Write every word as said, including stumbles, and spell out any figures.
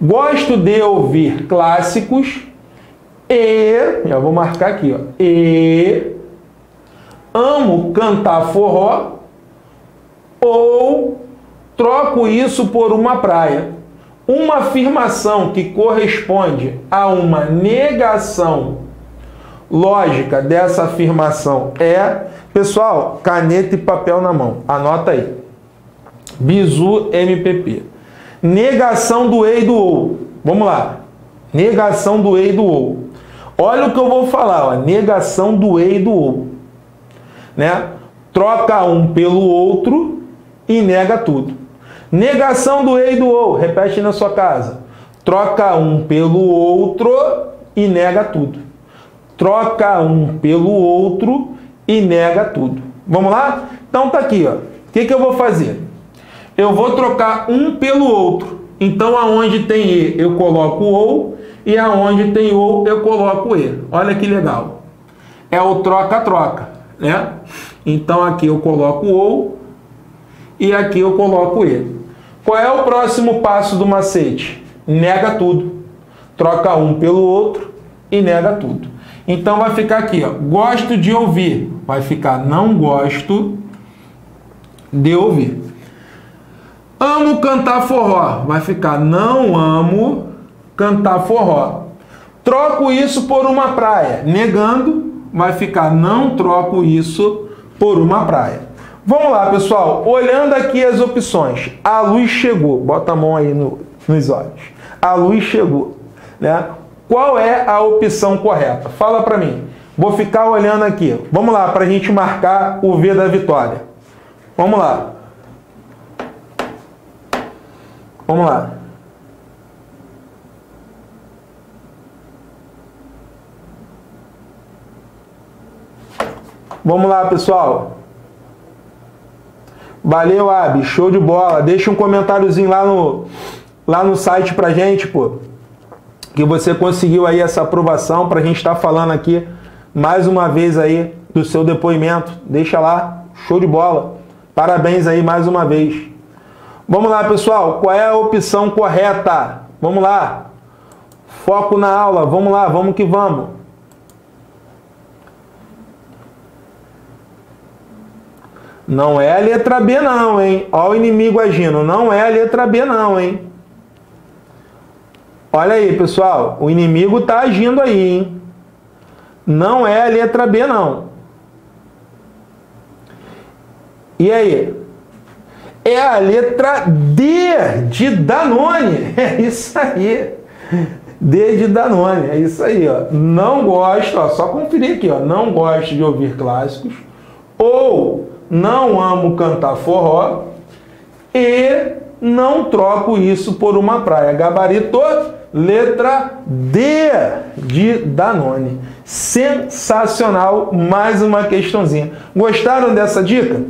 Gosto de ouvir clássicos e, já vou marcar aqui, ó, e amo cantar forró ou troco isso por uma praia. Uma afirmação que corresponde a uma negação lógica dessa afirmação é... Pessoal, caneta e papel na mão. Anota aí. Bizu M P P. Negação do e e do ou. Vamos lá. Negação do e e do ou. Olha o que eu vou falar. Ó. Negação do e e do ou. Né? Troca um pelo outro e nega tudo. Negação do e e do ou. Repete na sua casa. Troca um pelo outro e nega tudo. Troca um pelo outro e nega tudo. Vamos lá? Então tá aqui, ó. O que, que eu vou fazer? Eu vou trocar um pelo outro. Então aonde tem e eu coloco ou, e aonde tem ou eu coloco e. Olha que legal. É o troca-troca, né? Então aqui eu coloco ou e aqui eu coloco e. Qual é o próximo passo do macete? Nega tudo. Troca um pelo outro e nega tudo. Então vai ficar aqui, ó, gosto de ouvir, vai ficar não gosto de ouvir. Amo cantar forró, vai ficar não amo cantar forró. Troco isso por uma praia, negando, vai ficar não troco isso por uma praia. Vamos lá, pessoal, olhando aqui as opções, a luz chegou, bota a mão aí no, nos olhos, a luz chegou, né? Qual é a opção correta? Fala para mim. Vou ficar olhando aqui. Vamos lá, para a gente marcar o V da vitória. Vamos lá. Vamos lá. Vamos lá, pessoal. Valeu, Abi. Show de bola. Deixa um comentáriozinho lá no, lá no site para gente, pô. Que você conseguiu aí essa aprovação para a gente estar falando aqui mais uma vez aí do seu depoimento. Deixa lá, show de bola. Parabéns aí mais uma vez. Vamos lá, pessoal, qual é a opção correta? Vamos lá. Foco na aula, vamos lá, vamos que vamos. Não é a letra B não, hein? Ó o inimigo agindo, não é a letra B não, hein? Olha aí, pessoal, o inimigo está agindo aí, hein? Não é a letra B, não. E aí? É a letra D de Danone. É isso aí. D de Danone, é isso aí, ó. Não gosto, ó, só conferir aqui, ó. Não gosto de ouvir clássicos. Ou não amo cantar forró. E não troco isso por uma praia. Gabarito... Letra D de Danone. Sensacional, mais uma questãozinha. Gostaram dessa dica?